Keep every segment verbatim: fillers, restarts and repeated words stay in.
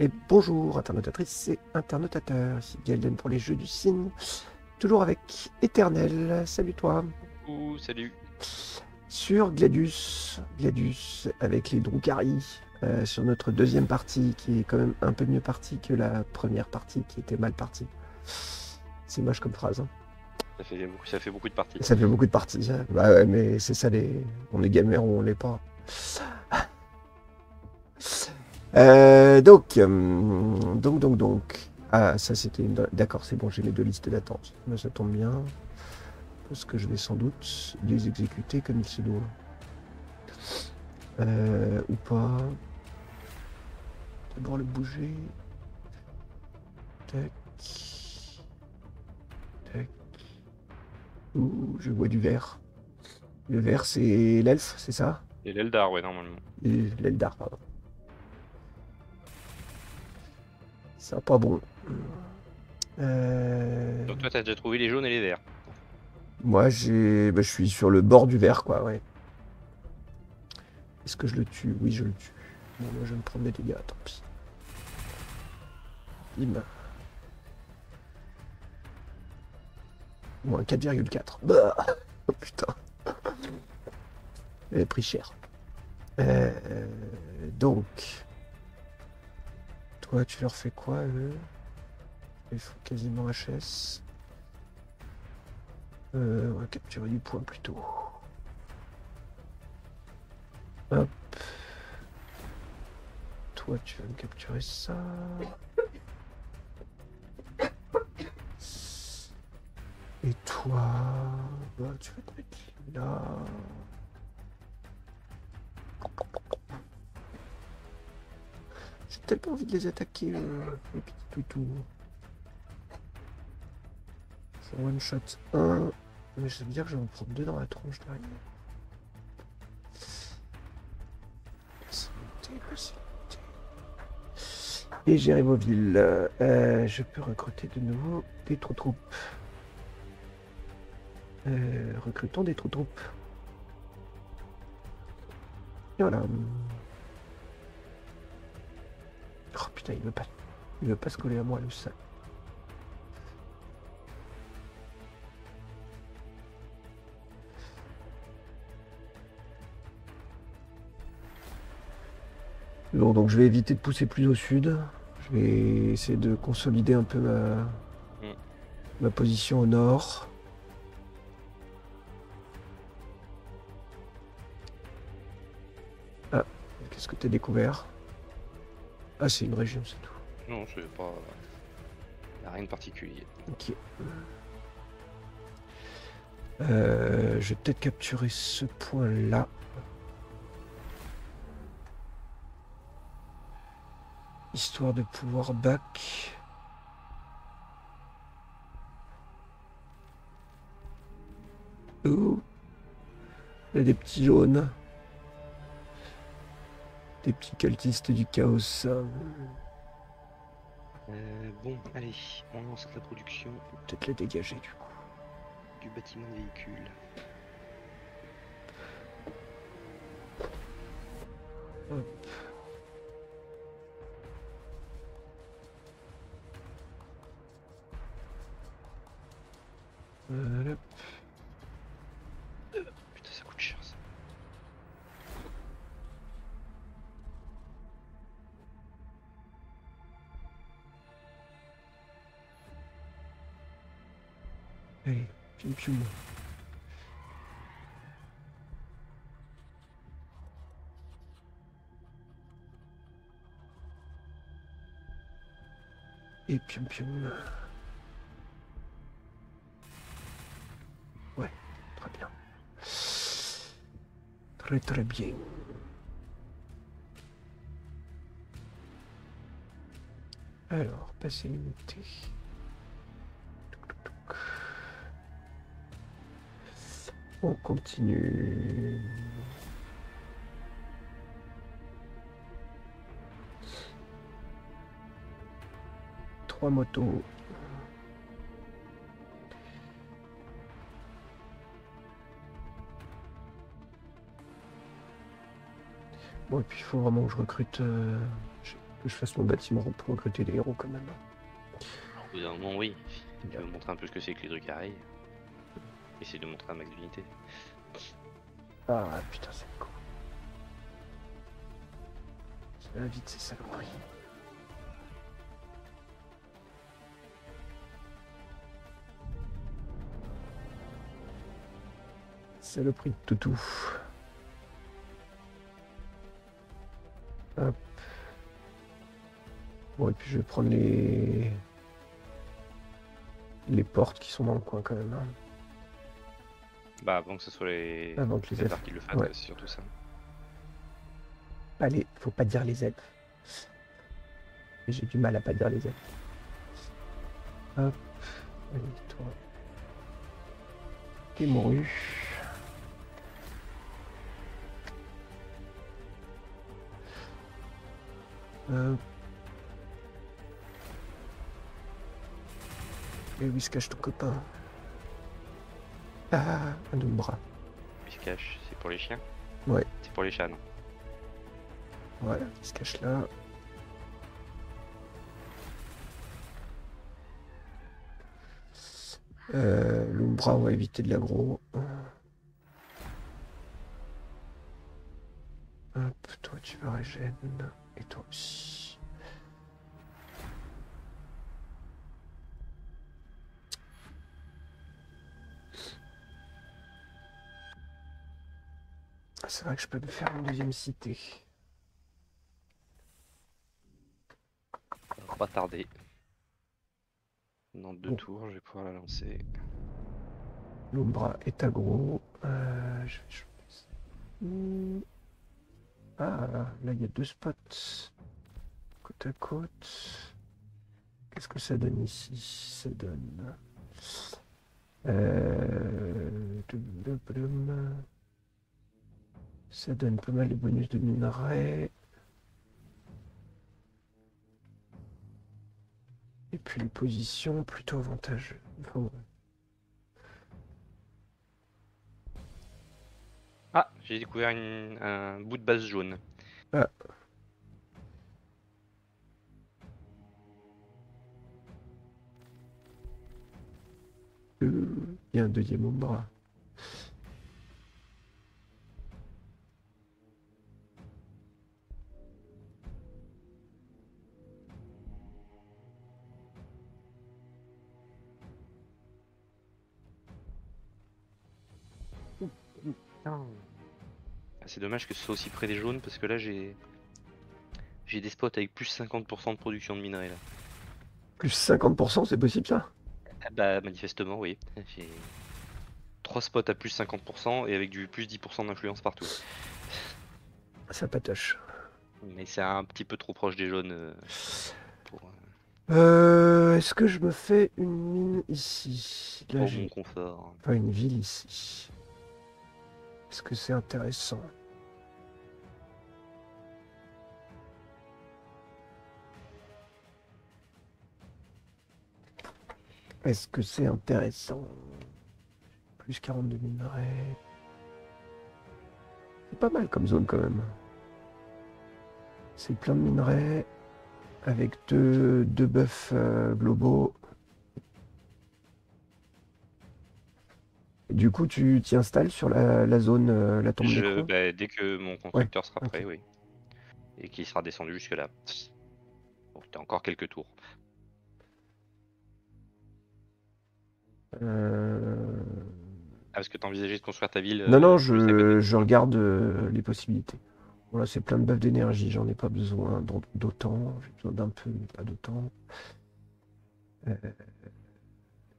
Et bonjour internautatrices et internautateurs, ici Gaelden pour les jeux du cygne, toujours avec Éternel, salut toi. Ouh, salut. Sur Gladius, Gladius avec les Drukhari, euh, sur notre deuxième partie qui est quand même un peu mieux partie que la première partie qui était mal partie. C'est moche comme phrase. Hein. Ça, fait beaucoup, ça fait beaucoup de parties. Ça fait beaucoup de parties, hein. Bah ouais, mais c'est ça, les... on est gamers ou on l'est pas. Euh, donc, donc, donc, donc, ah, ça c'était une... D'accord, c'est bon, j'ai les deux listes d'attente, ça tombe bien, parce que je vais sans doute les exécuter comme il se doit. Euh, ou pas. D'abord le bouger. Tac. Tac. Ouh, je vois du vert. Le vert, c'est l'elfe, c'est ça? Et l'Eldar, ouais, normalement. L'Eldar, pardon. Ça pas bon. Euh... Donc toi t'as déjà trouvé les jaunes et les verts. Moi j'ai, bah, je suis sur le bord du vert quoi, ouais. Est-ce que je le tue? Oui je le tue. Bon, moi je vais me prendre des dégâts, tant pis. Bim. Moins quatre virgule quatre. Bah oh putain. Elle a pris cher. Euh, donc. Toi, tu leur fais quoi, eux? Ils font quasiment H S. Euh, on va capturer du point plutôt. Hop. Toi, tu vas me capturer ça. Et toi, bah, tu vas te mettre là. J'ai peut-être pas envie de les attaquer, euh, les petits toutous. C'est one shot un, mais ça veut dire que je vais en prendre deux dans la tronche derrière. Et j'ai Rimoville. Euh, je peux recruter de nouveau des trous-troupes. Euh, recrutons des trous-troupes. Et voilà. Oh putain, il veut pas, il veut pas se coller à moi, le sale. Bon, donc je vais éviter de pousser plus au sud. Je vais essayer de consolider un peu ma, mmh. ma position au nord. Ah, qu'est-ce que t'as découvert ? Ah, c'est une région, c'est tout. Non, je sais pas. Il n'y a rien de particulier. Ok. Euh, je vais peut-être capturer ce point-là. Histoire de pouvoir back. Ouh. Il y a des petits jaunes. Des petits cultistes du chaos. Euh, bon, allez, on lance la production. Peut-être la dégager du coup. Du bâtiment de véhicule. Hop. Euh, hop. Putain, ça coûte cher ça. Allez, pium pium. Et pium pium. Ouais, très bien. Très très bien. Alors, passer l'unité. On continue. Trois motos. Bon, et puis il faut vraiment que je recrute. Euh... que je fasse mon bâtiment pour recruter des héros quand même. Au bout d'un moment, oui. Il faut montrer un peu ce que c'est que les Drukhari. Essayer de montrer un max d'unité. Ah putain, c'est con. Ça va vite, ces saloperies. Saloperie de toutou. Hop. Bon, et puis je vais prendre les... les portes qui sont dans le coin quand même. Hein. Bah avant que ce soit les avant que les Eldar qui le fassent, ouais. Surtout ça. Allez, faut pas dire les Elfes. J'ai du mal à pas dire les Elfes. Hop, allez, toi. T'es mouru. Hop. Et oui, se cache ton copain. Ah, un Oumbra. Il se cache, c'est pour les chiens? Ouais. C'est pour les chats, non? Voilà, il se cache là. Euh, L'Oumbra, on va éviter de l'aggro. Hop, toi tu vas régène, et toi aussi. C'est vrai que je peux me faire une deuxième cité. On va pas tarder. Dans deux bon. tours, je vais pouvoir la lancer. L'Oumbra est aggro. Euh, je vais choper ça. Ah, là, il y a deux spots. Côte à côte. Qu'est-ce que ça donne ici? Ça donne... Euh... Ça donne pas mal de bonus de minerais. Et puis les positions plutôt avantageuses. Enfin, ouais. Ah, j'ai découvert une, un bout de base jaune. Ah. Il y a un deuxième Oumbra. C'est dommage que ce soit aussi près des jaunes parce que là j'ai j'ai des spots avec plus cinquante pour cent de production de minerais là. Plus cinquante pour cent, c'est possible ça? Bah manifestement oui. J'ai trois spots à plus cinquante pour cent et avec du plus dix pour cent d'influence partout. Ça patoche. Mais c'est un petit peu trop proche des jaunes. Pour... Euh, Est-ce que je me fais une mine ici? Là j'ai mon confort. Pas une ville ici. Est-ce que c'est intéressant? Est-ce que c'est intéressant? Plus quarante-deux minerais. C'est pas mal comme zone quand même. C'est plein de minerais. Avec deux, deux buffs euh, globaux. Du coup, tu t'y installes sur la, la zone, euh, la tombe je, bah, dès que mon constructeur ouais. sera prêt, okay. oui. Et qu'il sera descendu jusque là. Bon, t'as encore quelques tours. Euh... Ah, parce que t'as envisagé de construire ta ville? Non, euh, non, je, je regarde euh, les possibilités. Voilà, c'est plein de buffs d'énergie, j'en ai pas besoin d'autant. J'ai besoin d'un peu, mais pas d'autant. Euh...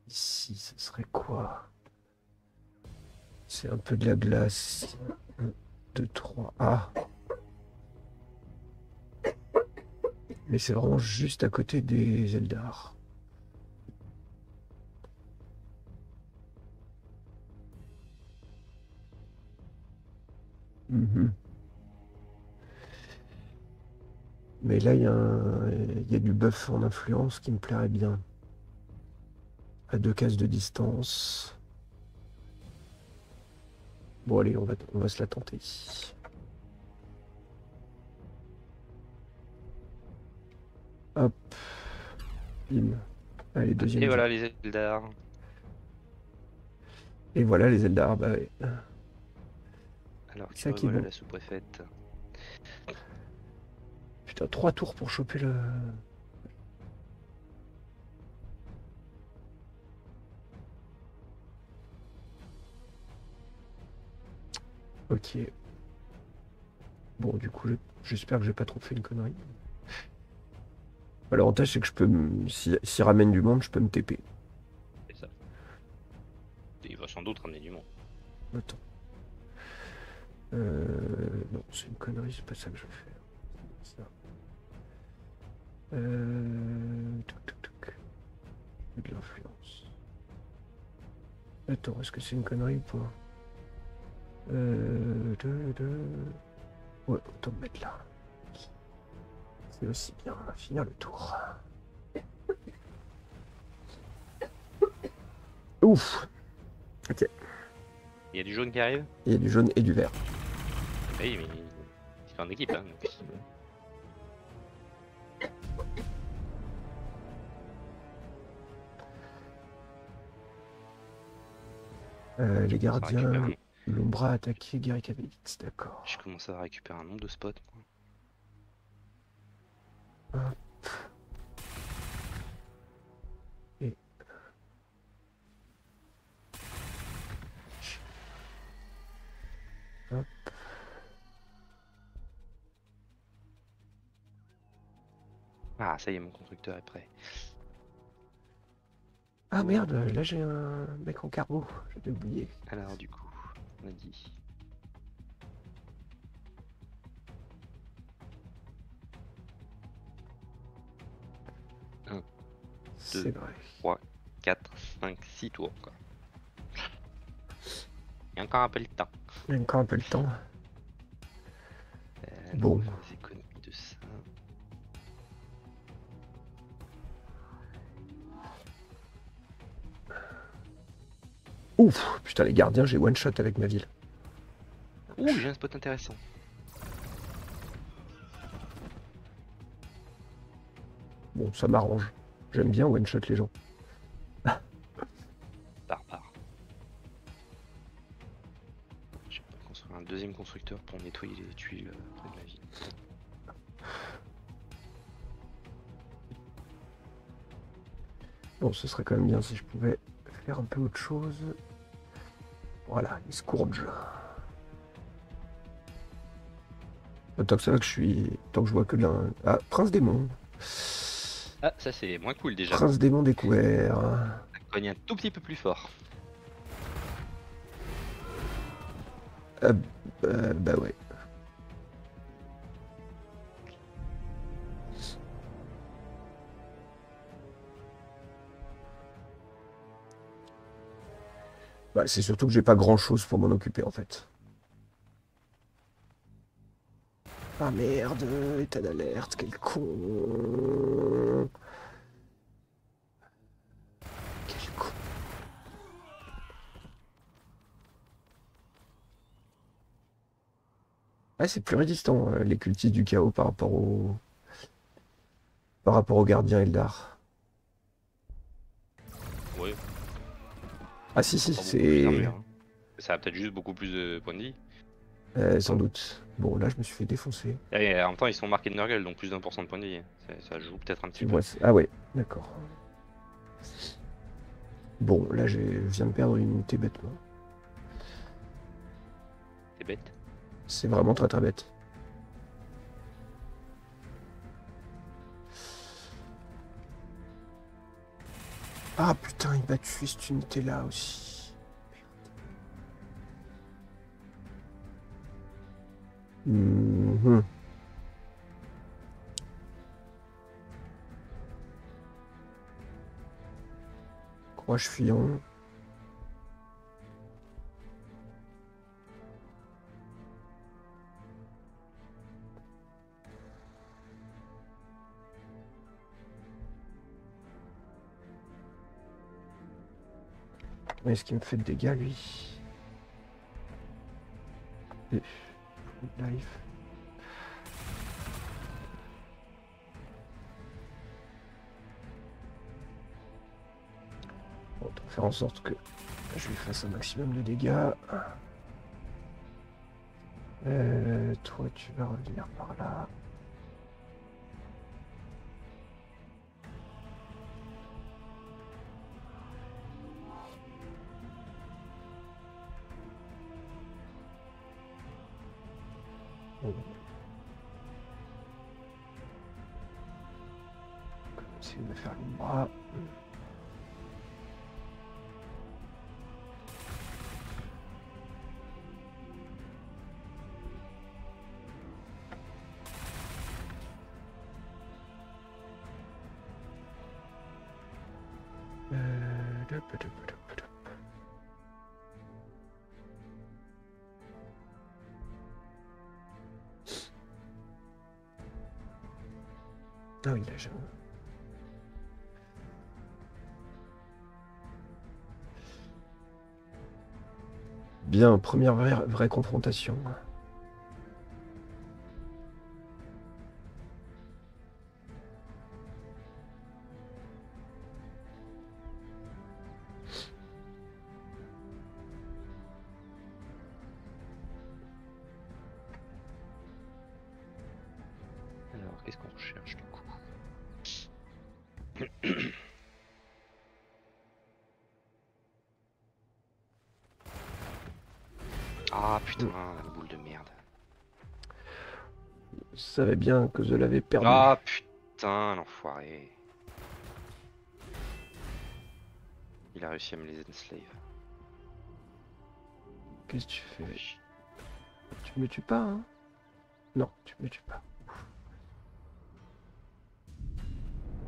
Ici, ce serait quoi? C'est un peu de la glace. un, deux, trois. Ah. Mais c'est vraiment juste à côté des Eldar. Mmh. Mais là, il y, un... y a du buff en influence qui me plairait bien. À deux cases de distance. Bon allez, on va, on va se la tenter. Hop. Bim. Allez, deuxième. Et voilà les Eldar. Et voilà les Eldar, bah ouais. Alors, ça qui est bon. La sous-préfète. Putain, trois tours pour choper le... Ok. Bon, du coup, j'espère que j'ai pas trop fait une connerie. L'avantage, c'est que je peux, si, si ramène du monde, je peux me T P. C'est ça. Il va sans doute ramener du monde. Attends. Euh, non, c'est une connerie, c'est pas ça que je fais. Ça. Euh... Toc, toc, toc. J'ai de l'influence. Attends, est-ce que c'est une connerie ou pas? Euh... De, de... Ouais, autant me mettre là. C'est aussi bien, on va finir le tour. Ouf. Ok. Il y a du jaune qui arrive? Il y a du jaune et du vert. Oui, mais c'est pas en équipe, hein. Donc... euh, les gardiens... L'Oumbra a attaqué Garrick Abelix, d'accord. Je commence à récupérer un nombre de spots. Hop. Et... Hop. Ah, ça y est, mon constructeur est prêt. Ah merde, là j'ai un mec en carbo, j'ai oublié. Alors du coup... On a dit. un, deux, trois, quatre, cinq, six tours. Quoi. Il y a encore un peu le temps. Il y a encore un peu le temps. Euh, bon. Les économies de ça. Ouf, putain les gardiens, j'ai one shot avec ma ville. Ouh, j'ai un spot intéressant. Bon, ça m'arrange. J'aime bien one shot les gens. Barbare. Je vais pas construire un deuxième constructeur pour nettoyer les tuiles près de la ville. Bon, ce serait quand même bien si je pouvais faire un peu autre chose. Voilà, il se courge. Tant que ça, que je suis. Tant que je vois que d'un. Ah, Prince démon. Ah, ça c'est moins cool déjà. Prince démon découvert. Ça cogne un tout petit peu plus fort. Euh, euh, bah ouais. Bah, c'est surtout que j'ai pas grand chose pour m'en occuper en fait. Ah merde, état d'alerte, quel con. Quel con. Ah c'est plus résistant les cultistes du chaos par rapport au. Par rapport aux gardiens Eldar. Ouais. Ah si si, c'est... Ça a peut-être juste beaucoup plus de points de vie. Euh, sans doute. Bon là je me suis fait défoncer. Et en même temps ils sont marqués de Nurgle donc plus d'un pour cent de points de vie. Ça, ça joue peut-être un petit peu. Ah ouais, d'accord. Bon là je viens de perdre une unité bêtement. C'est bête. C'est vraiment très très bête. Ah putain, il m'a tué cette unité là aussi. Mmh. Croche fuyant. Est-ce qu'il me fait de dégâts lui? Et... Life. Autant faire en sorte que je lui fasse un maximum de dégâts. Euh, toi, tu vas revenir par là. Essayer de faire les bras. Ah oui, là, j'avoue. Bien, première vraie, vraie confrontation. Je savais bien que je l'avais perdu. Ah putain, l'enfoiré. Il a réussi à me les enslave. Qu'est-ce que tu fais? Oui. Tu me tues pas, hein? Non, tu me tues pas.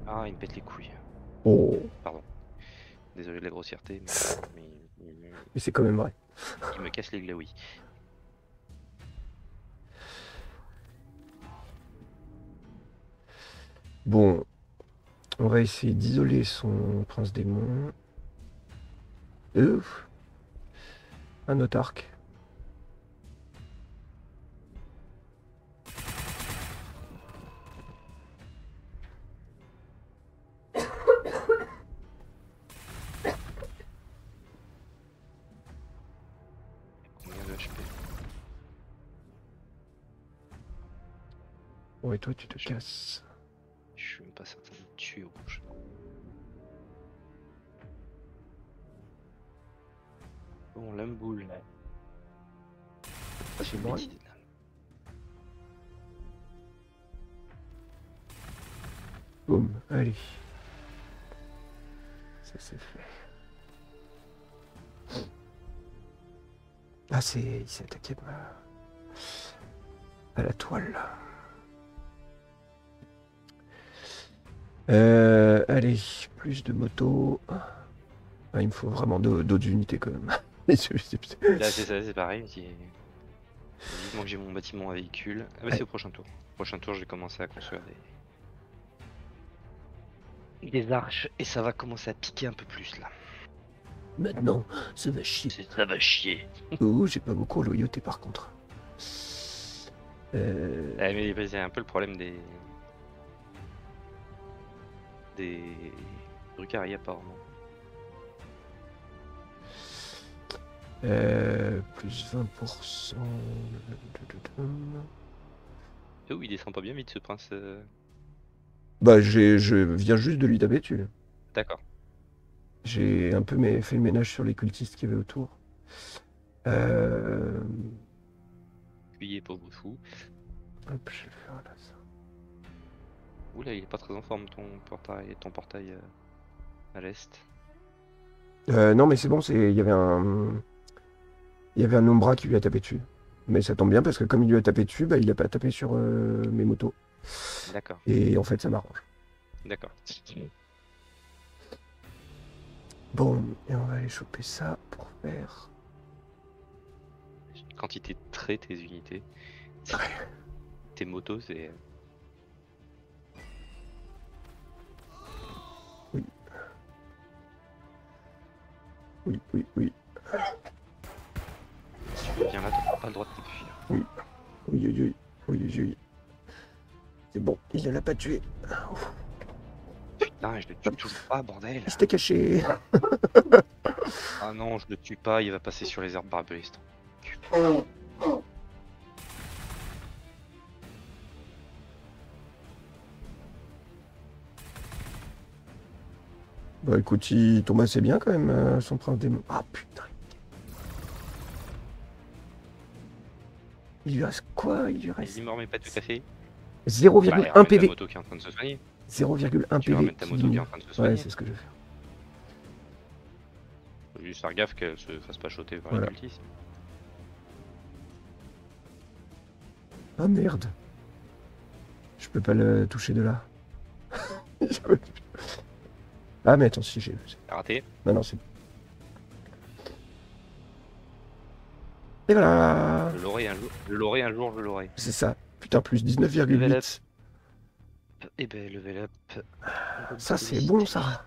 Ah, il me pète les couilles. Oh. Pardon. Désolé de la grossièreté, mais... mais, mais, mais c'est quand même vrai. Il me casse les glaouis. Bon, on va essayer d'isoler son prince démon. Ouf. Un autarque. Bon, et toi tu te casses. Je suis même pas certain de tuer au bon chemin. Bon, l'homme boule. Ah, c'est bon. Boum, allez. Ça c'est fait. Ah, c'est. Il s'est attaqué à la toile. Euh, allez, plus de motos. Ah, il me faut vraiment d'autres unités quand même. Là, c'est ça, c'est pareil. Vivement que j'ai mon bâtiment à véhicule. Ah, bah, c'est au prochain tour. Au prochain tour, je vais commencer à construire des... des arches et ça va commencer à piquer un peu plus là. Maintenant, ça va chier. Ça va chier. Oh, j'ai pas beaucoup de loyauté par contre. Euh... Ah, mais c'est un peu le problème des. Des Drukhari apparemment. Euh, plus vingt pour cent. Oh, il descend pas bien vite ce prince. Bah j'ai, je viens juste de lui taper dessus. D'accord. J'ai un peu mais, fait le ménage sur les cultistes qu'il y avait autour. Euh... Fuyez pauvre fou. Hop, je vais le faire là ça. Oula, il est pas très en forme ton portail, ton portail euh, à l'est. Euh, non mais c'est bon, c'est il y avait un il y avait un Oumbra qui lui a tapé dessus. Mais ça tombe bien parce que comme il lui a tapé dessus, bah, il a pas tapé sur euh, mes motos. D'accord. Et en fait ça m'arrange. D'accord. Bon, et on va aller choper ça pour faire une quantité de traits tes unités. Ouais. Tes motos c'est. Oui, oui, oui. Si tu veux bien là, t'as pas le droit de t'épuiser. Oui, oui, oui, oui, oui, oui. C'est bon, il ne l'a pas tué. Putain, Putain, je le tue toujours pas, bordel. Il s'était caché. Ah non, je le tue pas, il va passer sur les herbes barbelées. Bah écoute, il tombe assez bien quand même, euh, son prince démon. Ah putain. Il lui reste quoi? Il lui reste... Il mord mes pattes de café. zéro virgule un bah, P V. zéro virgule un P V. Ta moto qui est en train de se soigner. Ouais, c'est ce que je vais faire. Faut juste faire gaffe qu'elle se fasse pas choter par voilà. les cultistes. Ah merde. Je peux pas le toucher de là. Ah mais attends, si j'ai... raté. Bah non, c'est... Et voilà. Je l'aurai un jour, je l'aurai un jour, je l'aurai. C'est ça. Putain, plus dix-neuf virgule huit. Et eh ben, level up. Ça, c'est bon, ça.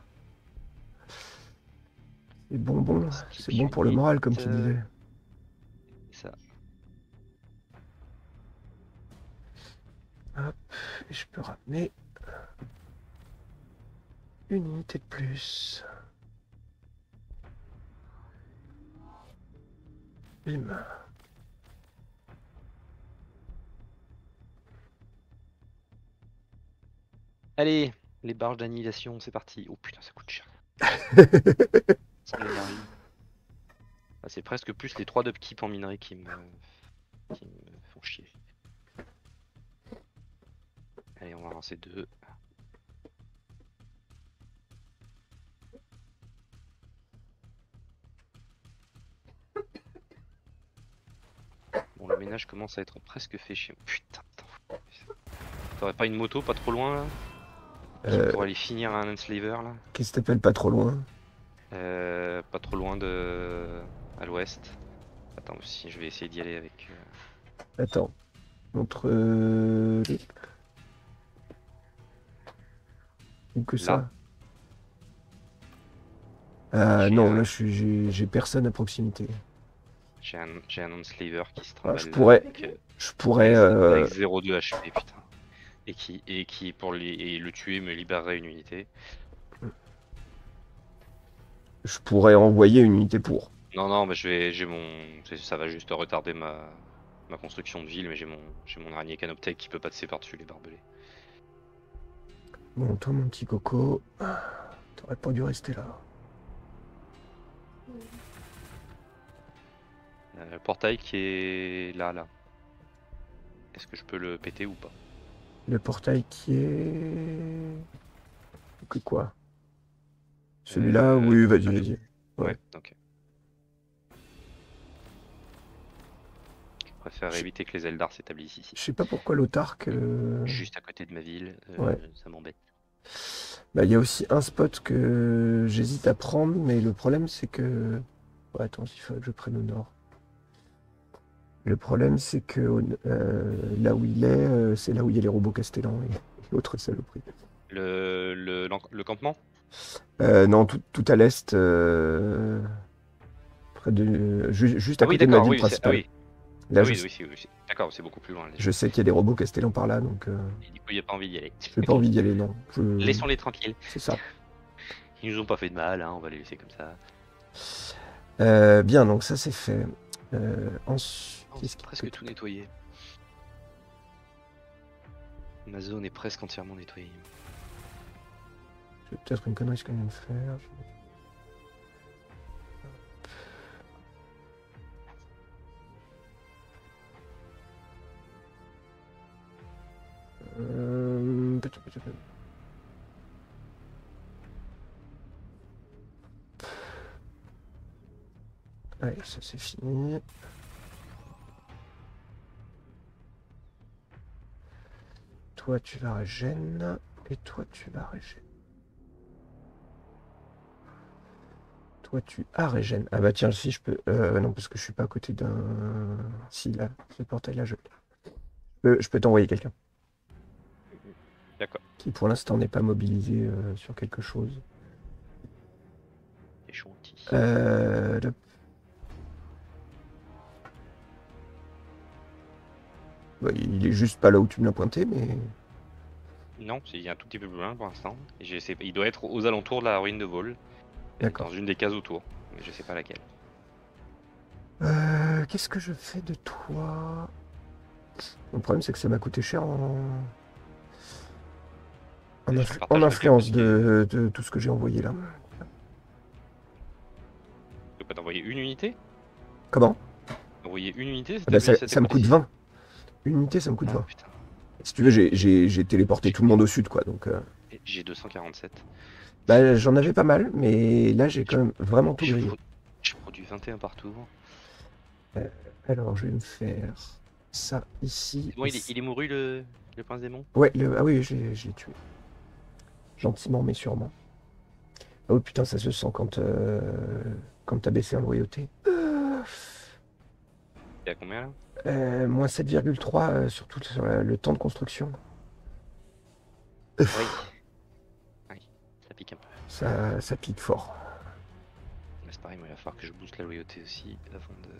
C'est bon, bon. C'est bon pour le moral, comme tu disais. Ça. Hop, et je peux ramener... une unité de plus. Bim. Allez, les barges d'annihilation, c'est parti. Oh putain, ça coûte cher. C'est presque plus les trois d'upkeep en minerai qui me... qui me font chier. Allez, on va lancer deux. Bon, le ménage commence à être presque fait chez moi. Putain, putain. T'aurais pas une moto pas trop loin là? Euh, pour aller finir un Enslaver là. Qu'est-ce que t'appelles pas trop loin? Euh, pas trop loin de... à l'ouest. Attends, si je vais essayer d'y aller avec... Attends, entre... Ou que ça euh, non, un... là j'ai personne à proximité. J'ai un, un Enslaver qui se travaille. Ah, je pourrais... Avec, je pourrais... Euh... Avec zéro virgule deux H P, putain. Et qui, et qui pour les, et le tuer me libérerait une unité. Je pourrais envoyer une unité pour. Non non mais je vais j'ai mon. Ça va juste retarder ma, ma construction de ville, mais j'ai mon j'ai mon araignée Canoptek qui peut passer par-dessus les barbelés. Bon toi mon petit coco, t'aurais pas dû rester là. Euh, le portail qui est là là. Est-ce que je peux le péter ou pas? Le portail qui est... Que quoi? Celui-là? euh, Oui, vas-y, vas-y. Ouais. ouais, ok. Je préfère je... éviter que les Eldar s'établissent ici. Je sais pas pourquoi l'Autarque... Euh... Juste à côté de ma ville, euh, ouais. ça m'embête. Bah, il y a aussi un spot que j'hésite à prendre, mais le problème c'est que... Ouais, attends, il faut que je prenne au nord. Le problème, c'est que euh, là où il est, euh, c'est là où il y a les robots Castellan et l'autre saloperie. Le, le, le campement euh, Non, tout, tout à l'est, euh, près de, ju juste à ah oui, côté de la ville oui, principale. Ah oui, là, ah oui, je... oui, oui, oui. D'accord, c'est beaucoup plus loin. Là. Je sais qu'il y a des robots Castellan par là, donc... Euh... Et du coup, il n'y a pas envie d'y aller. Je n'ai pas envie d'y aller, non. Je... Laissons-les tranquilles. C'est ça. Ils nous ont pas fait de mal, hein, on va les laisser comme ça. Euh, bien, donc ça, c'est fait. Euh, ensuite... C'est presque tout nettoyé. Ma zone est presque entièrement nettoyée. C'est peut-être une connerie que je viens de faire. Euh... Allez, ça c'est fini. Toi tu vas régène et toi tu vas régène. Toi tu as régène. Ah bah tiens, si je peux... Euh, non, parce que je suis pas à côté d'un... Si, là, ce portail-là, je... Euh, je peux t'envoyer quelqu'un. D'accord. Qui pour l'instant n'est pas mobilisé euh, sur quelque chose. C'est gentil. Euh... Le... Il est juste pas là où tu me l'as pointé, mais Non, il est un tout petit peu plus loin pour l'instant. Il doit être aux alentours de la ruine de Vol. D'accord. Dans une des cases autour, mais je sais pas laquelle. Euh, Qu'est-ce que je fais de toi? Le problème, c'est que ça m'a coûté cher en, en, influ... en influence de, de tout ce que j'ai envoyé là. Tu peux pas t'envoyer une unité? Comment? Envoyer une unité, ah bah ça, ça, ça me coûte vingt. Une unité, ça me coûte ah, vingt. Putain. Si tu veux, j'ai téléporté tout le monde au sud, quoi. Donc. Euh... J'ai deux cent quarante-sept. Bah, j'en avais pas mal, mais là, j'ai quand même vraiment tout grillé. Je produis vingt et un par tour. Euh, alors, je vais me faire ça ici. Bon, il est, il est mouru, le, le prince démon? Ouais, le, ah oui, je l'ai tué. Gentiment, mais sûrement. Oh putain, ça se sent quand, euh, quand t'as baissé en loyauté. Euh... Il est à combien là? euh, Moins sept virgule trois euh, sur tout sur la, le temps de construction. Oui. Ça pique un peu. Ça, ça pique fort. Mais c'est pareil, moi, il va falloir que je booste la loyauté aussi avant de.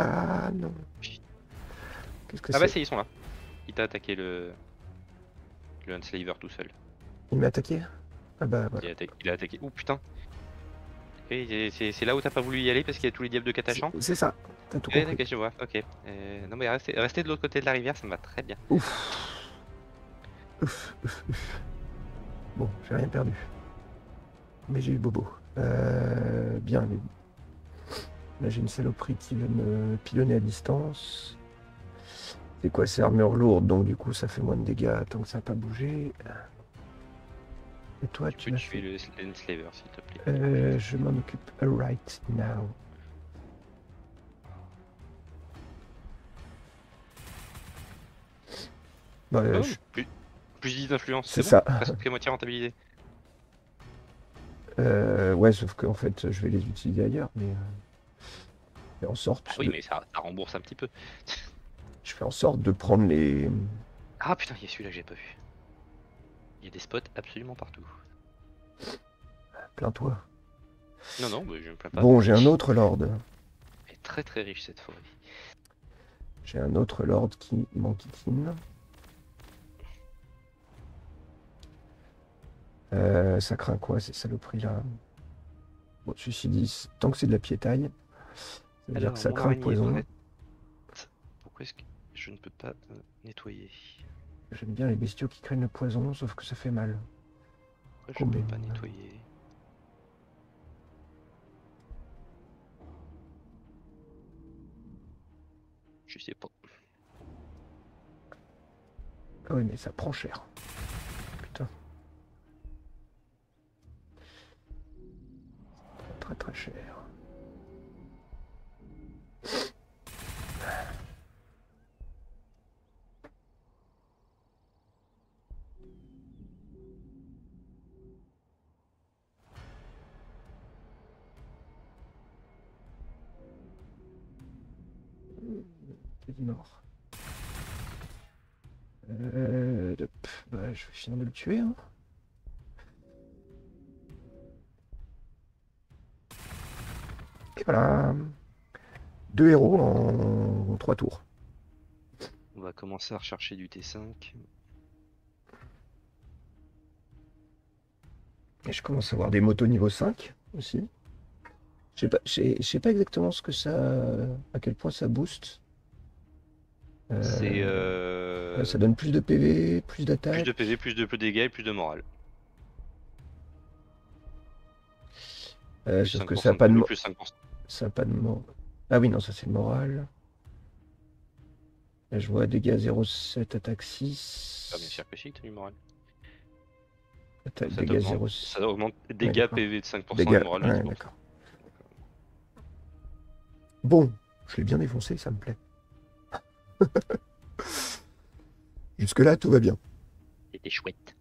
Ah non. Qu'est-ce que c'est ? Ah bah c'est, ils sont là. Il t'a attaqué le. Le Enslaver tout seul. Il m'a attaqué ? Ah bah voilà. Il a attaqué. Il a attaqué. Ouh putain. C'est là où t'as pas voulu y aller parce qu'il y a tous les diables de Catachan. C'est ça. T'as tout compris. Ouais, je vois. Ok. Euh, non mais restez, restez de l'autre côté de la rivière, ça me va très bien. Ouf. Ouf, ouf, ouf. Bon, j'ai rien perdu. Mais j'ai eu bobo. Euh, bien, mais... Là, j'ai une saloperie qui veut me pilonner à distance. C'est quoi, c'est armure lourde, donc du coup, ça fait moins de dégâts tant que ça n'a pas bougé. Et toi, tu, tu peux tuer le Enslaver, s'il te plaît. Euh, je m'en occupe right now. Bah, oh, je... plus, plus dix d'influence, c'est ça. Parce que moitié rentabilité. Euh, ouais, sauf qu'en fait, je vais les utiliser ailleurs, mais je fais en sorte. Ah, oui, de... mais ça, ça rembourse un petit peu. Je fais en sorte de prendre les. Ah putain, il y a celui-là que j'ai pas vu. Il y a des spots absolument partout. Plains-toi. Non, non, mais je me plains pas. Bon, j'ai un autre lord. Elle est très très riche cette forêt. J'ai un autre lord qui m'enquiquine. Euh, ça craint quoi ces saloperies là? Bon, ceci dit, tant que c'est de la piétaille, ça veut dire que ça craint le poison. Est... Pourquoi est-ce que je ne peux pas nettoyer? J'aime bien les bestiaux qui craignent le poison, sauf que ça fait mal. Pourquoi je ne peux pas nettoyer? Je sais pas. Ah oui, mais ça prend cher. Très, très cher. C'est mort. Euh, de... bah, je vais finir de le tuer. Hein. Et voilà, deux héros en trois tours. On va commencer à rechercher du T cinq. Et je commence à avoir des motos niveau cinq aussi. Je sais pas, je sais pas exactement ce que ça, à quel point ça booste. Euh, C'est euh... Ça donne plus de P V, plus d'attaque. Plus de P V, plus de dégâts et plus de morale. Euh, sauf que ça n'a pas de, de plus cinq pour cent. Ça n'a pas de mort. Ah oui, non, ça c'est le moral. Là, je vois dégâts zéro virgule sept, attaque six. Ah, bien sûr que si, t'as du moral. Attaque, ça dégâts zéro virgule sept. Ça augmente dégâts ouais, P V de cinq pour cent, dégâts... moral de ouais, cinq pour cent. Bon, je l'ai bien défoncé, ça me plaît. Jusque-là, tout va bien. C'était chouette.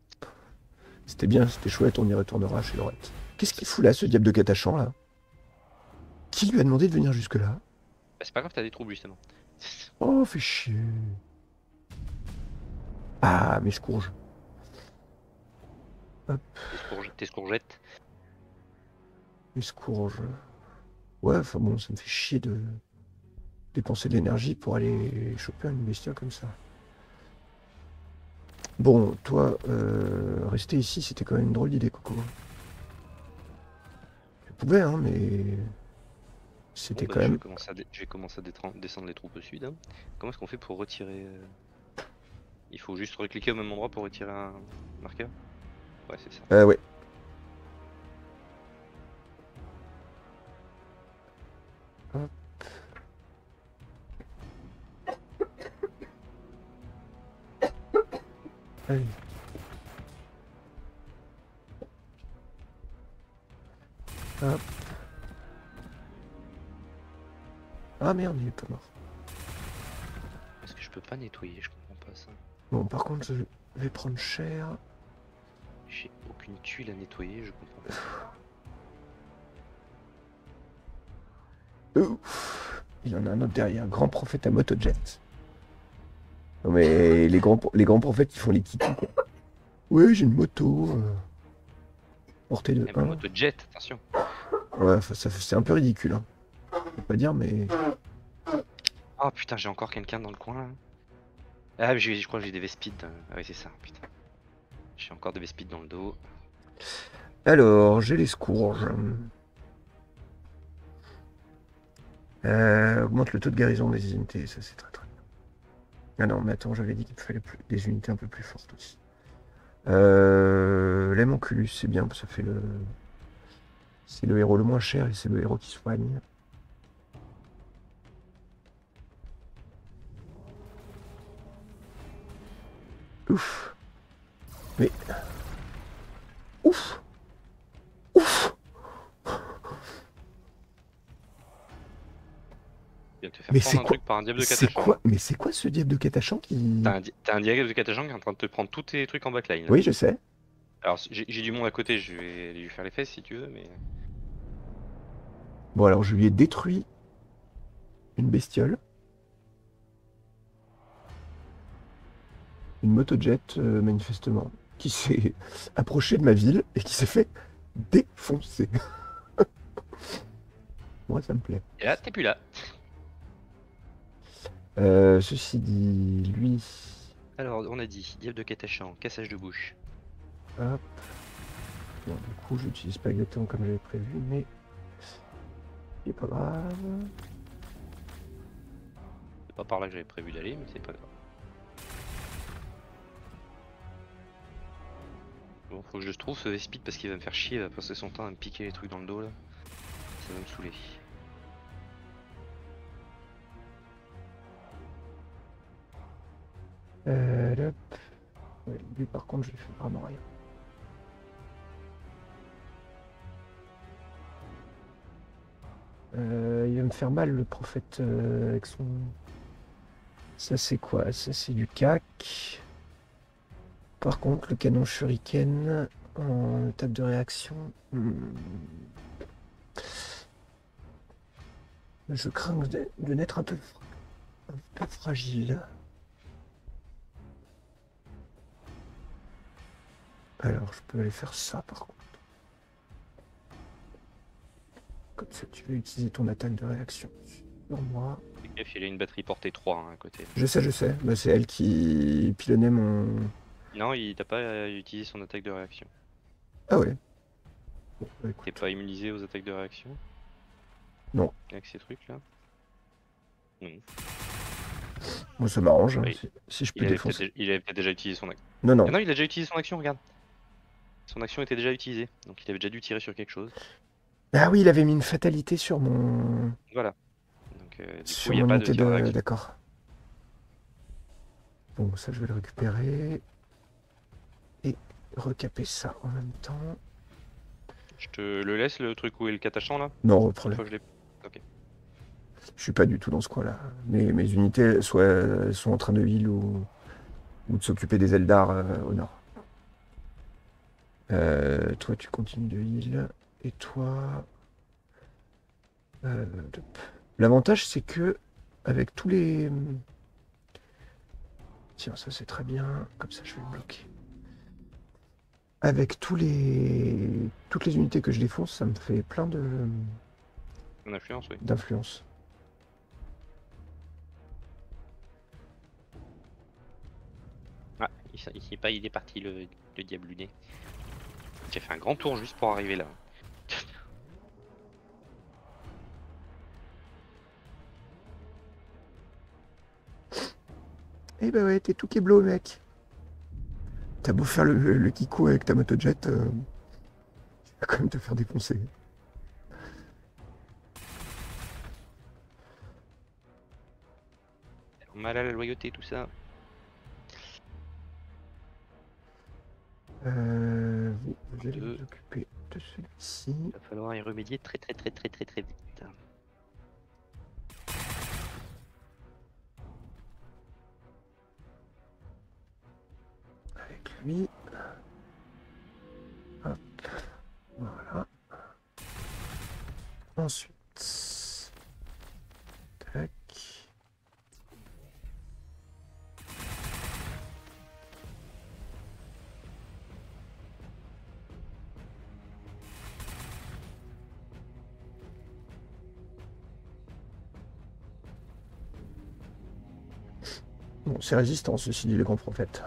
C'était bien, c'était chouette, on y retournera chez Lorette. Qu'est-ce qu'il fout là, ce diable de Catachan là? Qui lui a demandé de venir jusque là? Bah, c'est pas grave, t'as des troubles justement. Oh, fais chier. Ah, mes scourges. Hop. Tes scourgettes. Mes scourges. Ouais, enfin bon, ça me fait chier de dépenser de l'énergie pour aller choper une bestiole comme ça. Bon, toi, euh, rester ici, c'était quand même une drôle d'idée, Coco. Je pouvais, hein, mais... C'était bon, bah, quand même... Je vais commencer à, à descendre les troupes au sud. Hein. Comment est-ce qu'on fait pour retirer... Il faut juste recliquer au même endroit pour retirer un marqueur? Ouais, c'est ça. Euh, ouais. Hop. Allez. Hop. Ah merde, il est pas mort. Parce que je peux pas nettoyer, je comprends pas ça. Bon, par contre, je vais prendre cher. J'ai aucune tuile à nettoyer, je comprends pas. Ouf. Il y en a un autre derrière, un grand prophète à Motojet. Non mais les grands, les grands prophètes qui font les kitty, quoi. Oui, j'ai une moto. Euh... Portée de. Une Motojet, attention. Ouais, c'est un peu ridicule, hein. Je peux pas dire, mais. Oh putain, j'ai encore quelqu'un dans le coin là. Ah, mais je, je crois que j'ai des Vespid. Ah oui, c'est ça, putain. J'ai encore des Vespid dans le dos. Alors, j'ai les scourges. Euh, augmente le taux de guérison des unités, ça c'est très très bien. Ah non, mais attends, j'avais dit qu'il fallait plus, des unités un peu plus fortes aussi. Euh, Haemonculus, c'est bien, ça fait le... C'est le héros le moins cher et c'est le héros qui soigne. Ouf. Mais... Ouf. Ouf. Mais c'est quoi... quoi Mais c'est quoi ce diable de Catachan qui... T'as un, di un diable de Catachan qui est en train de te prendre tous tes trucs en backline. Là. Oui, je sais. Alors, j'ai du monde à côté, je vais lui faire les fesses si tu veux, mais... Bon, alors, je lui ai détruit une bestiole. Une motojet, euh, manifestement, qui s'est approchée de ma ville et qui s'est fait défoncer. Moi, ça me plaît. Et là, t'es plus là. Euh, ceci dit, lui... Alors, on a dit, diable de Catachan, cassage de bouche. Hop. Bon, du coup, je n'utilise pas exactement comme j'avais prévu, mais c'est pas grave. C'est pas par là que j'avais prévu d'aller, mais c'est pas grave. Bon, faut que je le trouve ce Vespid parce qu'il va me faire chier, il va passer son temps à me piquer les trucs dans le dos là. Ça va me saouler. Euh, hop. Ouais, lui par contre, je lui fais vraiment rien. Euh, il va me faire mal le prophète euh, avec son... Ça c'est quoi? Ça c'est du cac. Par contre, le canon Shuriken en étape de réaction. Hmm. Je crains de, de n'être un peu, un peu fragile. Alors, je peux aller faire ça par contre. Comme ça, tu vas utiliser ton attaque de réaction sur moi. Fais gaffe, il a une batterie portée trois hein, à côté. Je sais, je sais. Bah, c'est elle qui pilonnait mon. Non, il t'a pas utilisé son attaque de réaction. Ah ouais. Bon, bah, t'es pas immunisé aux attaques de réaction? Non. Avec ces trucs là? Non. Moi ça m'arrange, oui. Hein, si je peux il défoncer. Avait il avait peut-être déjà utilisé son action. Non, non. Ah non, il a déjà utilisé son action, regarde. Son action était déjà utilisée, donc il avait déjà dû tirer sur quelque chose. Ah oui, il avait mis une fatalité sur mon... Voilà. Donc, euh, du sur coup, mon il n'y a pas de tir de... D'accord. Bon, ça je vais le récupérer. Et recaper ça en même temps. Je te le laisse le truc où est le Catachan là? Non, reprends-le. Je, okay. Je suis pas du tout dans ce coin là. Mes, mes unités soit sont en train de heal ou, ou de s'occuper des Eldar euh, au nord. Euh, toi tu continues de heal. Et toi... Euh, l'avantage c'est que avec tous les... Tiens, ça c'est très bien, comme ça je vais le bloquer. Avec tous les toutes les unités que je défonce, ça me fait plein de d'influence. Oui. D'influence. Ah, il sait pas, il est parti le, le diable luné. J'ai fait un grand tour juste pour arriver là. Eh bah ouais, t'es tout keblo, mec. T'as beau faire le, le kiko avec ta motojet, euh, tu vas quand même te faire défoncer. On a là la loyauté, tout ça. Euh, vous allez vous occuper de celui-ci. Il va falloir y remédier très très très très très très vite. Avec lui. Hop. Voilà. Ensuite. Tac. Bon, c'est résistant, ceci dit, les grands prophètes.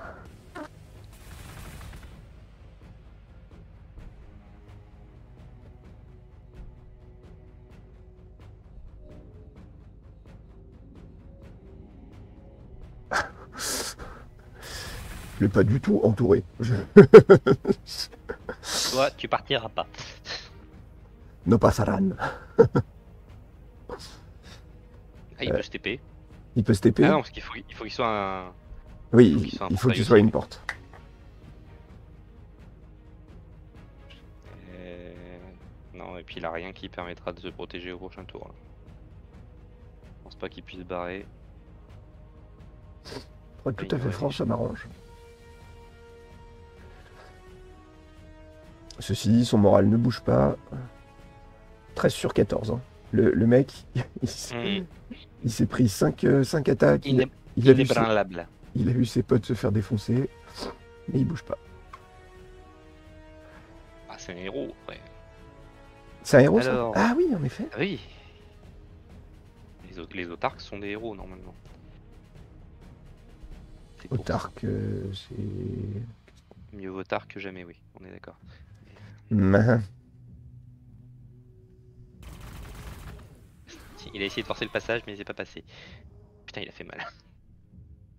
Je l'ai pas du tout entouré. Je... Toi, tu partiras pas. No passaran. Ah, il euh... peut se T P. Il peut se T P. Ah non, parce qu'il faut qu'il faut qu'il soit un... Oui, il faut qu'il soit, un il faut que tu sois une porte. Euh... Non, et puis il a rien qui permettra de se protéger au prochain tour. Là. Je pense pas qu'il puisse barrer. Pour être tout à fait franc, ça m'arrange. Ceci dit, son moral ne bouge pas. treize sur quatorze. Hein. Le, le mec, il s'est mmh. pris cinq, cinq attaques. Il, il, a, il, il, a vu ses, il a vu ses potes se faire défoncer, mais il bouge pas. Ah, c'est un héros, ouais. C'est un héros. Alors... ça. Ah oui, en effet. Ah, oui. Les, les autarques sont des héros, normalement. Autarque, euh, c'est... Mieux vaut tard que jamais, oui, on est d'accord. Mmh. Il a essayé de forcer le passage, mais il s'est pas passé. Putain, il a fait mal.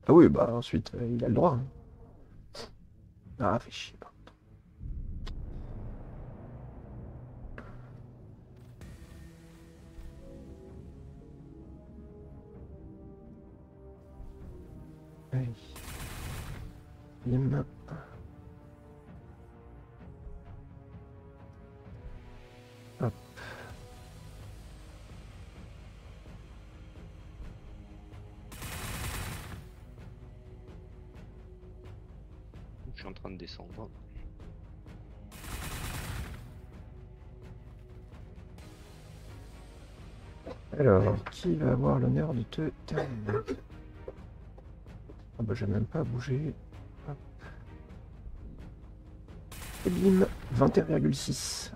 Ah oui, bah ensuite, euh, il a le droit. Hein. Ah, fait chier. Pardon. Allez. Les mains. Hop. Je suis en train de descendre. Alors, qui va avoir l'honneur de te terminer? Ah bah j'ai même pas bougé. Hop. Et bim, vingt et un virgule six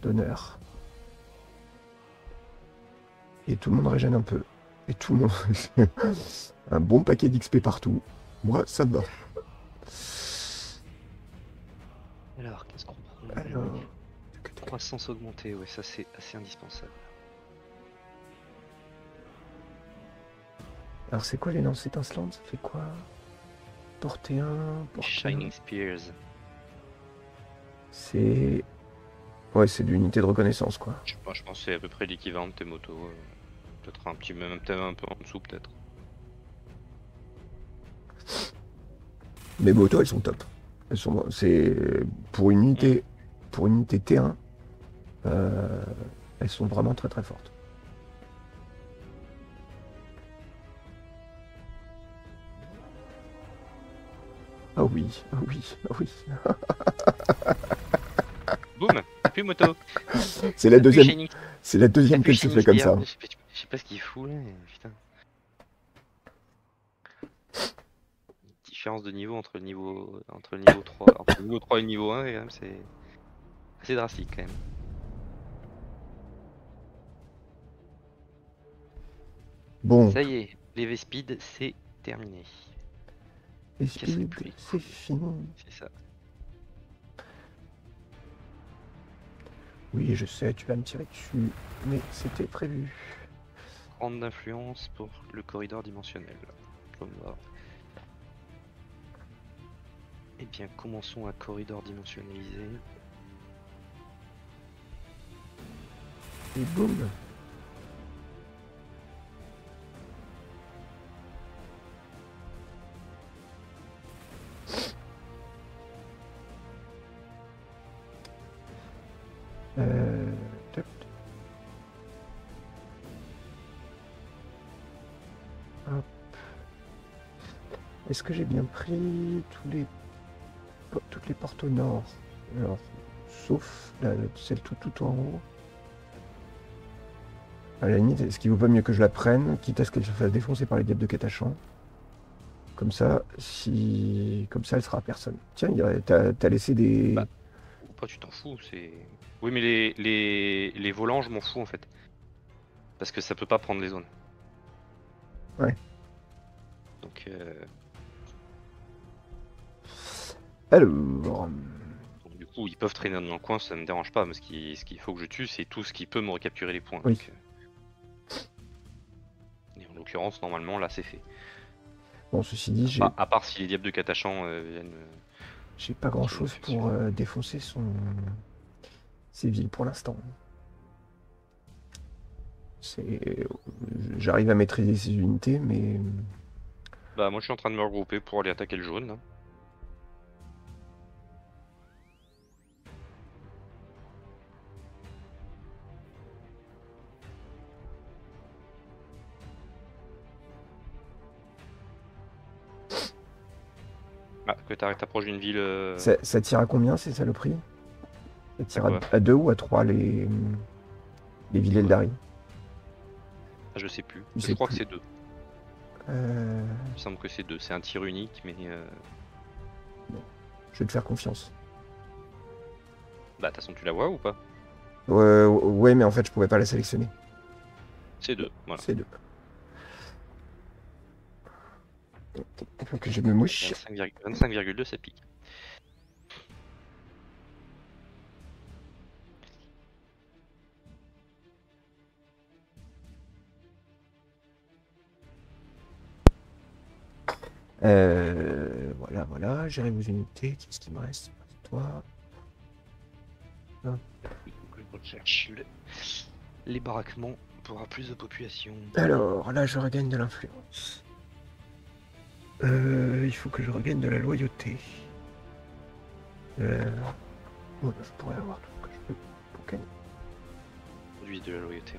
d'honneur. Et tout le monde régène un peu. Et tout le monde... un bon paquet d'X P partout. Moi, ça me va. Alors, qu'est-ce qu'on prend? Alors, croissance augmentée, ouais, ça c'est assez indispensable. Alors, c'est quoi les lances étincelantes? Ça fait quoi? Portée un, portée Shining Spears. C'est... Ouais, c'est de l'unité de reconnaissance, quoi. Je pense, je pense que c'est à peu près l'équivalent de tes motos. Peut-être un petit peu, même un peu en dessous, peut-être. Mes motos, elles sont top. Elles sont... C'est... Pour une unité... Pour une unité T un, euh... elles sont vraiment très très fortes. Ah oh oui, ah oh oui, ah oh oui. Boum, plus moto. C'est la deuxième. C'est la deuxième que je fais comme ça. Je sais pas, je sais pas ce qu'il fout là, putain. Différence de niveau entre le niveau entre le niveau trois, entre le niveau trois et le niveau un, quand même c'est assez drastique quand même. Bon. Ça y est, les Vespid, c'est terminé. Vespid, c'est fini. C'est ça. Oui, je sais, tu vas me tirer dessus, mais c'était prévu. Grande influence pour le corridor dimensionnel. Comme mort. Eh bien, commençons un corridor dimensionnalisé. Et boum! Euh... Est-ce que j'ai bien pris tous les... toutes les portes au nord? Alors, sauf la... celle tout, tout en haut. À la limite, est-ce qu'il vaut pas mieux que je la prenne, quitte à ce qu'elle se fasse défoncer par les guêpes de Catachan? Comme ça, si... Comme ça, elle sera à personne. Tiens, t'as laissé des... Bah, pas, tu t'en fous, c'est... Oui, mais les, les, les volants, je m'en fous, en fait. Parce que ça peut pas prendre les zones. Ouais. Donc... Euh... Alors... Donc, du coup, ils peuvent traîner dans le coin, ça me dérange pas, mais ce qu'il qu faut que je tue, c'est tout ce qui peut me recapturer les points. Oui. Donc... Et en l'occurrence, normalement, là, c'est fait. Bon, ceci dit, j'ai... À part si les diables de Catachan euh, viennent... J'ai pas grand-chose pour euh, défoncer son... ses villes pour l'instant. C'est... J'arrive à maîtriser ces unités, mais... Bah, moi, je suis en train de me regrouper pour aller attaquer le jaune, là. Ah, que t'approches d'une ville... Euh... Ça, ça tire à combien, ces saloperies? Ça tire à, à deux ou à trois, les, les villes Eldari? Ah, je sais plus. Je, je sais crois plus. que c'est deux. Euh... Il me semble que c'est deux. C'est un tir unique, mais... Euh... Bon. Je vais te faire confiance. Bah, de toute façon, tu la vois ou pas? Ouais, ouais, mais en fait, je pouvais pas la sélectionner. C'est deux, voilà. C'est deux. Faut que je me mouche. vingt-cinq virgule deux, ça pique. Euh, voilà, voilà, gérez vos unités. Qu'est-ce qui me reste? Toi. Hein, je cherche le... les baraquements pour avoir plus de population. Alors, là, je regagne de l'influence. Euh, il faut que je regagne de la loyauté. Euh... Bon, je pourrais avoir tout ce que je peux pour gagner. Lui de la loyauté.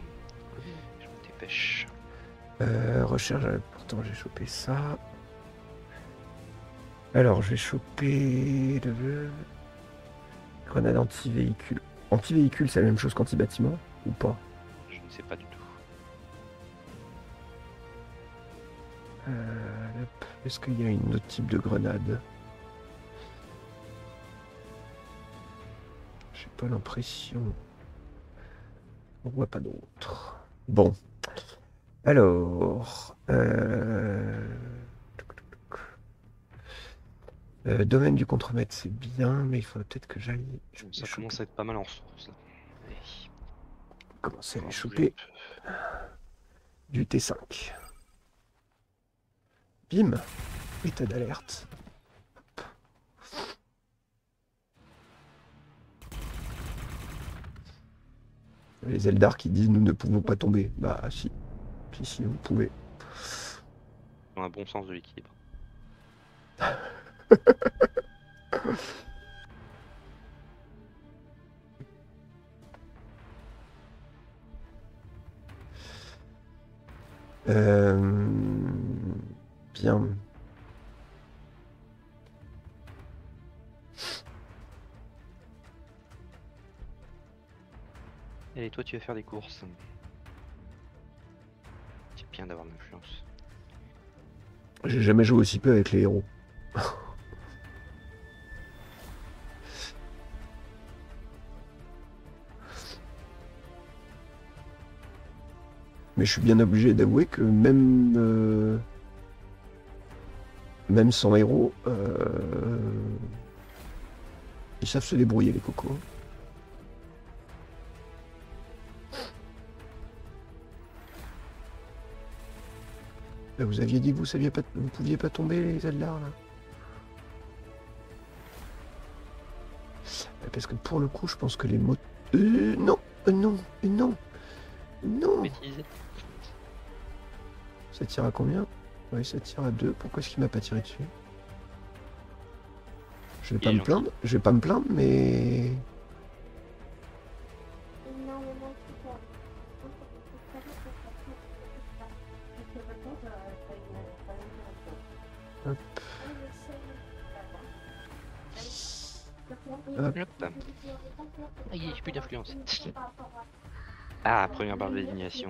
Je me dépêche. Euh, recherche, pourtant j'ai chopé ça. Alors je vais choper le... Grenade anti-véhicule. Anti-véhicule, c'est la même chose qu'anti-bâtiment ou pas? Je ne sais pas du tout. Euh... Est-ce qu'il y a une autre type de grenade? J'ai pas l'impression. On voit pas d'autre. Bon. Alors. Euh... Euh, domaine du contremaître, c'est bien, mais il faudrait peut-être que j'aille. Ça choper. Commence à être pas mal en source. Oui. Commencer à les choper du T cinq. Bim, état d'alerte. Les Eldar qui disent nous ne pouvons pas tomber. Bah si, si, si vous pouvez. Ils ont un bon sens de l'équilibre. euh... Bien. Et toi, tu vas faire des courses. C'est bien d'avoir de l'influence. J'ai jamais joué aussi peu avec les héros. Mais je suis bien obligé d'avouer que même... Euh... Même sans héros, euh... ils savent se débrouiller, les cocos. Là, vous aviez dit que vous saviez pas, vous pouviez pas tomber, les Eldar, là. Parce que pour le coup, je pense que les mots... Euh, non, euh, non, euh, non, non. Bêtise. Ça tire à combien? Oui, ça tire à deux. Pourquoi est-ce qu'il m'a pas tiré dessus? Je vais pas me plaindre, je vais pas me plaindre, mais... Hop. Hop. Il n'y a plus d'influence. Ah, première barre de désignation.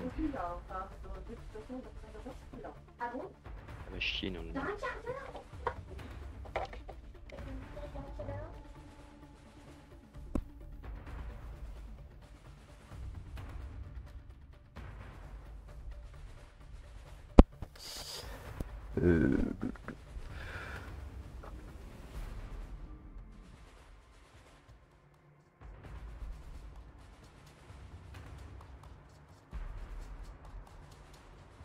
Ça va chier, non. Euh...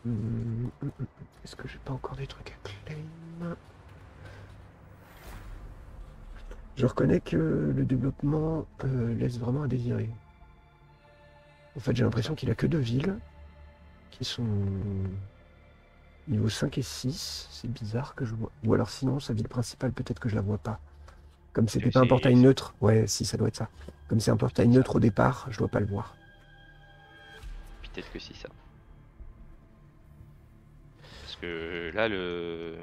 Mmh, mmh, mmh. Est-ce que j'ai pas encore des trucs à claim? Je reconnais que le développement euh, laisse vraiment à désirer. En fait, j'ai l'impression qu'il a que deux villes qui sont niveau cinq et six. C'est bizarre que je vois. Ou alors sinon, sa ville principale, peut-être que je la vois pas. Comme c'était pas un portail neutre. Ouais, si, ça doit être ça. Comme c'est un portail neutre au départ, je dois pas le voir. Peut-être que c'est ça. Euh, là le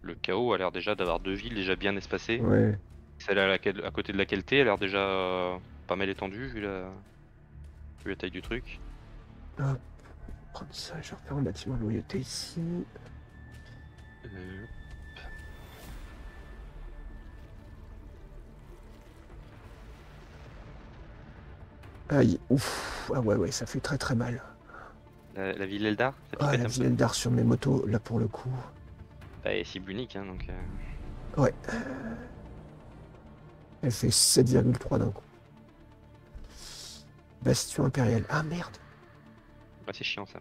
le chaos a l'air déjà d'avoir deux villes déjà bien espacées. Ouais. Celle à, laquelle, à côté de laquelle t'es a l'air déjà pas mal étendue vu la vu la taille du truc. Hop, prendre ça, je vais refaire un bâtiment de loyauté ici. Euh... Aïe, ouf, ah ouais ouais, ça fait très très mal. La, la ville Eldar, ah, la ville Eldar sur mes motos, là pour le coup. Bah, elle est cible unique, hein, donc... Euh... Ouais. Elle fait sept virgule trois d'un coup. Bastion Impériale. Ah, merde. Bah, c'est chiant, ça.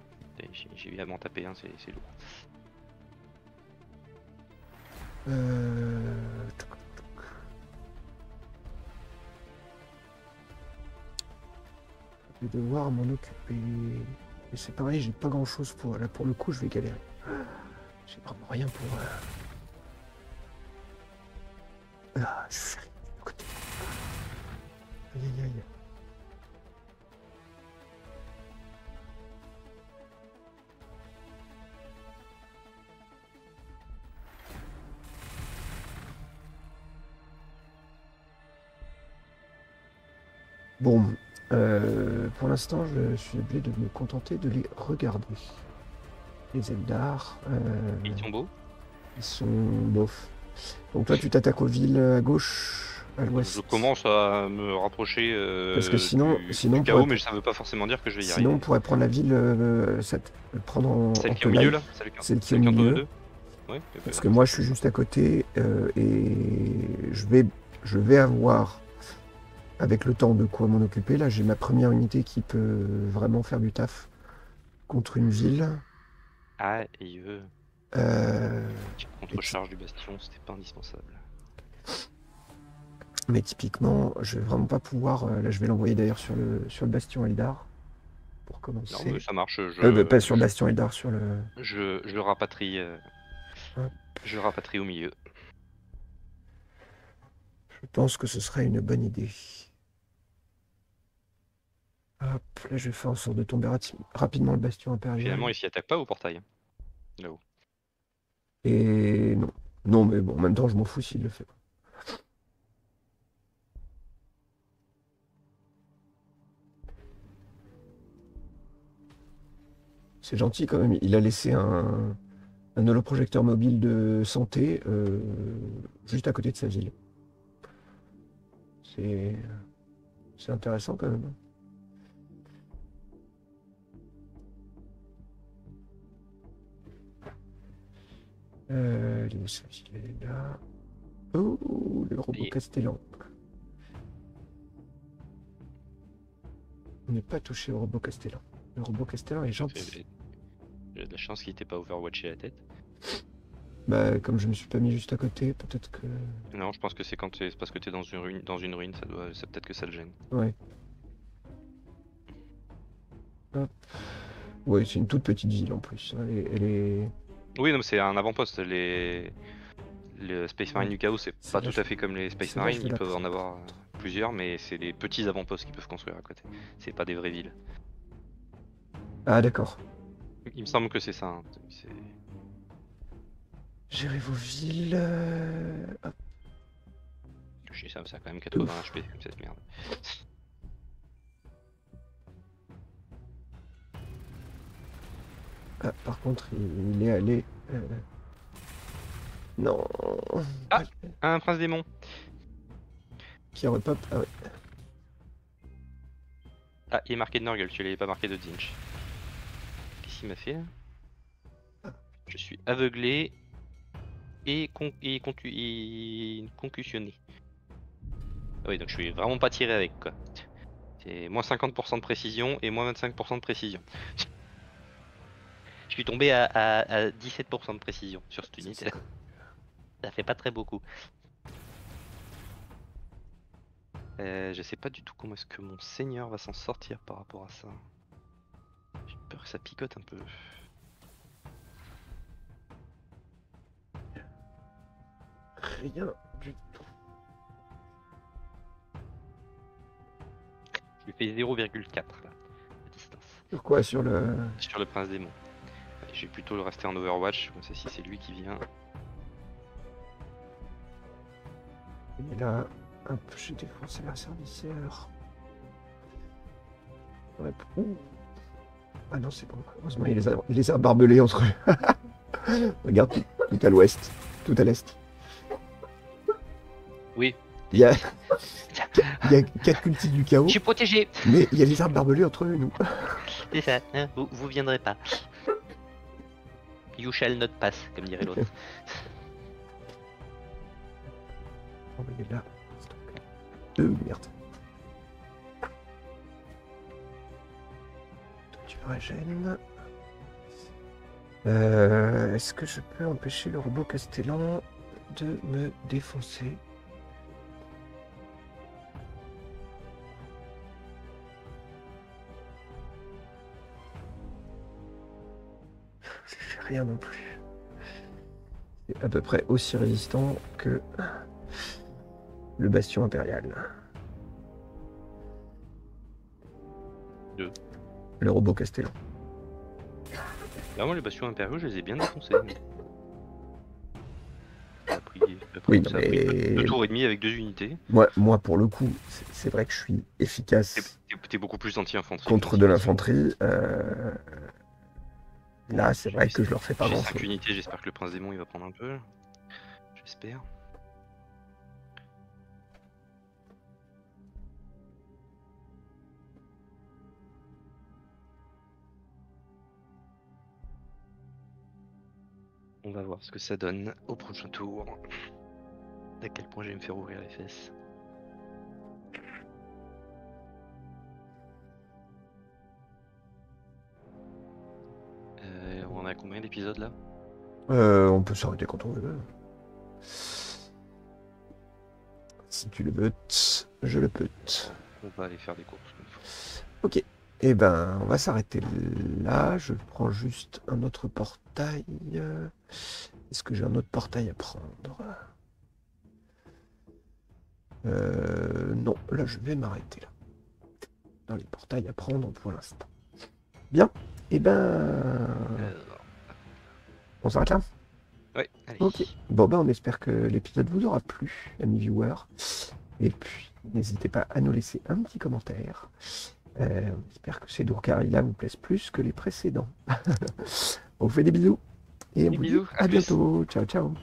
J'ai vu à m'en taper, hein, c'est lourd. Euh... Je vais devoir m'en occuper... Et c'est pareil, j'ai pas grand chose pour... Là pour le coup, je vais galérer. J'ai vraiment rien pour... Euh... Ah, je fais rien de côté. Aïe aïe aïe. Bon. Euh, pour l'instant, je suis obligé de me contenter de les regarder. Les Eldar. Euh, ils sont beaux. Ils sont beaufs. Donc toi, tu t'attaques aux villes à gauche, à l'ouest. Je commence à me rapprocher. Euh, Parce que sinon, du, sinon, du chaos, pourrait... mais ça ne veut pas forcément dire que je vais y sinon, arriver. Sinon, on pourrait prendre la ville, euh, cette... prendre en. Celle en qui est au milieu là. Celle qui est au milieu. Ouais, parce que moi, je suis juste à côté euh, et je vais, je vais avoir. Avec le temps de quoi m'en occuper, là j'ai ma première unité qui peut vraiment faire du taf contre une ville. Ah, et eux. Euh... Contre-charge du bastion, c'était pas indispensable. Mais typiquement, je vais vraiment pas pouvoir. Là je vais l'envoyer d'ailleurs sur le sur le bastion Eldar. Pour commencer. Non, mais ça marche. Je... Euh, pas sur le bastion Eldar, sur le. Je, je rapatrie. Euh... Ouais. Je rapatrie au milieu. Je pense que ce serait une bonne idée. Hop, là je vais faire en sorte de tomber rapidement le bastion impérial. Finalement, il s'y attaque pas au portail. Là-haut. Et non. Non, mais bon, en même temps, je m'en fous s'il le fait. C'est gentil quand même. Il a laissé un, un holoprojecteur mobile de santé euh, juste à côté de sa ville. C'est intéressant quand même. Euh, il est là. Oh, le robot et... Castellan. Ne pas toucher au robot Castellan. Le robot Castellan est gentil. J'ai de la chance qu'il t'ait pas overwatché la tête. Bah, comme je me suis pas mis juste à côté, peut-être que... Non, je pense que c'est quand c'est parce que t'es dans une ruine, dans une ruine, ça doit, c'est peut-être que ça le gêne. Ouais. Hop. Ouais, c'est une toute petite ville en plus. Elle est... Elle est... Oui, non, mais c'est un avant-poste. Les... Le Space Marine du Chaos, c'est pas tout à fait comme les Space Marines. Ils peuvent en avoir plusieurs, mais c'est des petits avant-postes qu'ils peuvent construire à côté. C'est pas des vraies villes. Ah, d'accord. Il me semble que c'est ça. Hein. Gérez vos villes. Hop. Je sais ça, ça a quand même quatre-vingts H P comme cette merde. Ah, par contre, il est allé. Euh... Non. Ah, un prince démon. Qui repop. Ah, ouais. Ah, il est marqué de Nurgle, tu l'avais pas marqué de Zinch. Qu'est-ce qu'il m'a fait là? Je suis aveuglé et, con et, con et concussionné. Ah oui, donc je suis vraiment pas tiré avec quoi. C'est moins cinquante pour cent de précision et moins vingt-cinq pour cent de précision. Je suis tombé à, à, à dix-sept pour cent de précision sur cette unité là. Ça fait pas très beaucoup. Euh, je sais pas du tout comment est-ce que mon seigneur va s'en sortir par rapport à ça. J'ai peur que ça picote un peu. Rien du tout. Je lui fais zéro virgule quatre là, à distance. Sur quoi? Sur le... Sur le prince démon. Je vais plutôt le rester en Overwatch, comme ça si c'est lui qui vient. Il a un peu... J'ai défoncé l'asservisseur. Ouais. Ah non, c'est bon. Heureusement, il les a, il les a barbelés entre eux. Regarde, tout, tout à l'ouest, tout à l'est. Oui. Il y a quatre cultistes du chaos. Je suis protégé. Mais il y a les arbres barbelés entre eux et nous. C'est ça, hein, vous, vous viendrez pas. You shall not pass, comme dirait l'autre. Oh, mais il est là. Deux, merde. Tu me régènes. Euh, Est-ce que je peux empêcher le robot Castellan de me défoncer? Rien non plus. C'est à peu près aussi résistant que le Bastion Impériale. Deux. Le robot Castellan. Vraiment, les Bastions Impériaux, je les ai bien défoncés. Ça a pris, ça a pris, oui, ça a pris mais... deux tours et demi avec deux unités. Moi, moi pour le coup, c'est vrai que je suis efficace. T'es beaucoup plus anti-infanterie. Contre de l'infanterie. Euh... Là, c'est vrai que je leur fais pas avancer. J'ai cinq unités, j'espère que le prince démon il va prendre un peu. J'espère. On va voir ce que ça donne au prochain tour. À quel point je vais me faire ouvrir les fesses. On a combien d'épisodes là? euh, On peut s'arrêter quand on veut. Si tu le veux, je le peux. On va aller faire des courses. Ok, et eh ben on va s'arrêter là. Je prends juste un autre portail. Est-ce que j'ai un autre portail à prendre? euh, Non, là je vais m'arrêter là. Dans les portails à prendre pour l'instant. Bien. Eh ben... On s'arrête là? Oui, allez. Ok. Bon ben on espère que l'épisode vous aura plu, amis viewers. Et puis, n'hésitez pas à nous laisser un petit commentaire. Euh, on espère que ces Drukhari là vous plaisent plus que les précédents. On vous fait des bisous. Et on des vous bisous, dit à, à bientôt. Ciao, ciao.